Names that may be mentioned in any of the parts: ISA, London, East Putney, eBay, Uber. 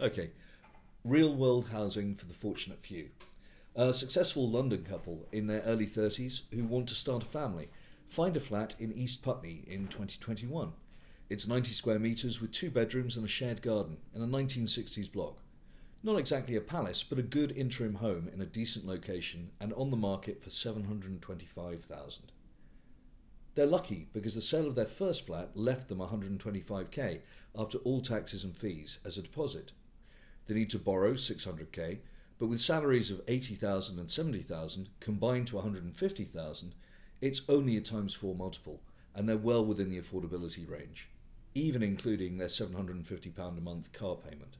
Okay, real world housing for the fortunate few. A successful London couple in their early 30s who want to start a family find a flat in East Putney in 2021. It's 90 square metres with 2 bedrooms and a shared garden in a 1960s block. Not exactly a palace, but a good interim home in a decent location and on the market for $725,000. They're lucky because the sale of their first flat left them $125,000 after all taxes and fees as a deposit. They need to borrow $600,000, but with salaries of $80,000 and $70,000 combined to $150,000, it's only a ×4 multiple, and they're well within the affordability range, even including their £750 a month car payment.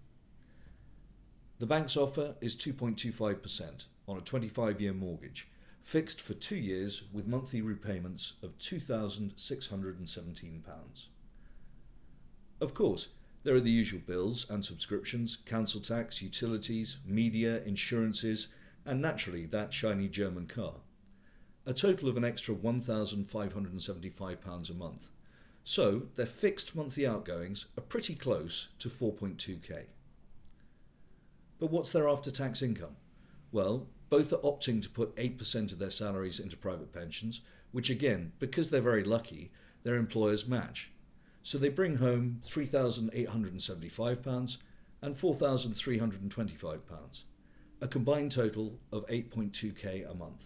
The bank's offer is 2.25% on a 25-year mortgage, fixed for 2 years with monthly repayments of £2,617. Of course, there are the usual bills and subscriptions, council tax, utilities, media, insurances, and naturally that shiny German car. A total of an extra £1,575 a month. So their fixed monthly outgoings are pretty close to £4,200. But what's their after-tax income? Well, both are opting to put 8% of their salaries into private pensions, which again, because they're very lucky, their employers match. So they bring home £3,875 and £4,325, a combined total of £8,200 a month.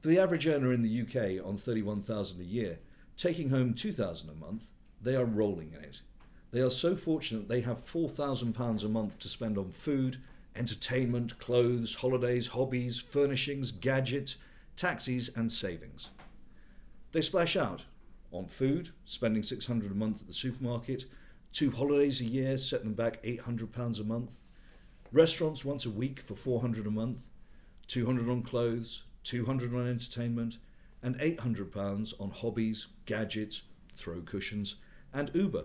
For the average earner in the UK on £31,000 a year, taking home £2,000 a month, they are rolling in it. They are so fortunate they have £4,000 a month to spend on food, entertainment, clothes, holidays, hobbies, furnishings, gadgets, taxis and savings. They splash out on food, spending £600 a month at the supermarket, 2 holidays a year set them back £800 a month, restaurants once a week for £400 a month, £200 on clothes, £200 on entertainment and £800 on hobbies, gadgets, throw cushions and Uber,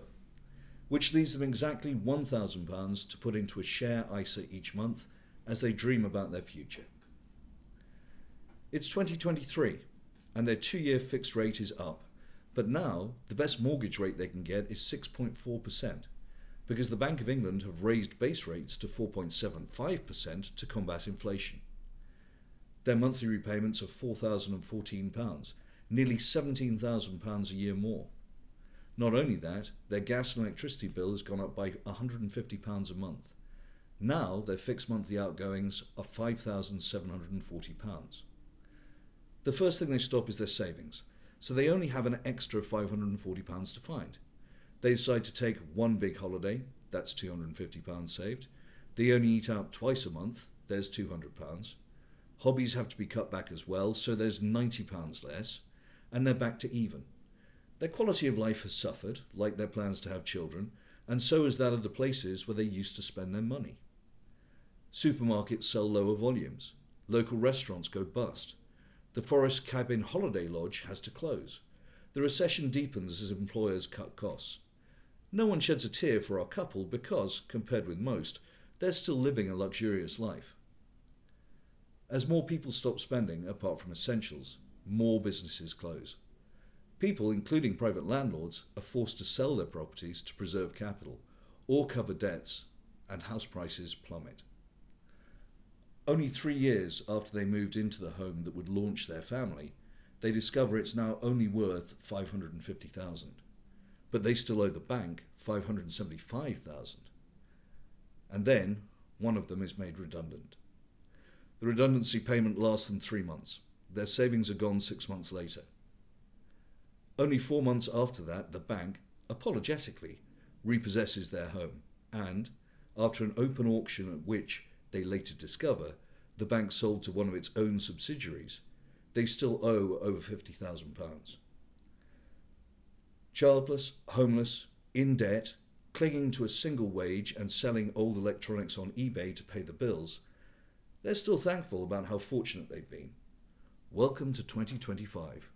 which leaves them exactly £1,000 to put into a share ISA each month as they dream about their future. It's 2023 and their 2-year fixed rate is up, but now the best mortgage rate they can get is 6.4% because the Bank of England have raised base rates to 4.75% to combat inflation. Their monthly repayments are £4,014, nearly £17,000 a year more. Not only that, their gas and electricity bill has gone up by £150 a month. Now their fixed monthly outgoings are £5,740. The first thing they stop is their savings, so they only have an extra £540 to find. They decide to take one big holiday, that's £250 saved. They only eat out twice a month, there's £200. Hobbies have to be cut back as well, so there's £90 less, and they're back to even. Their quality of life has suffered, like their plans to have children, and so has that of the places where they used to spend their money. Supermarkets sell lower volumes. Local restaurants go bust. The Forest Cabin Holiday Lodge has to close. The recession deepens as employers cut costs. No one sheds a tear for our couple because, compared with most, they're still living a luxurious life. As more people stop spending, apart from essentials, more businesses close. People, including private landlords, are forced to sell their properties to preserve capital or cover debts, and house prices plummet. Only 3 years after they moved into the home that would launch their family, they discover it's now only worth $550,000, but they still owe the bank $575,000. And then one of them is made redundant. The redundancy payment lasts them 3 months. Their savings are gone 6 months later. Only 4 months after that, the bank, apologetically, repossesses their home and, after an open auction at which they later discover the bank sold to one of its own subsidiaries, they still owe over £50,000. Childless, homeless, in debt, clinging to a single wage and selling old electronics on eBay to pay the bills, they're still thankful about how fortunate they've been. Welcome to 2025.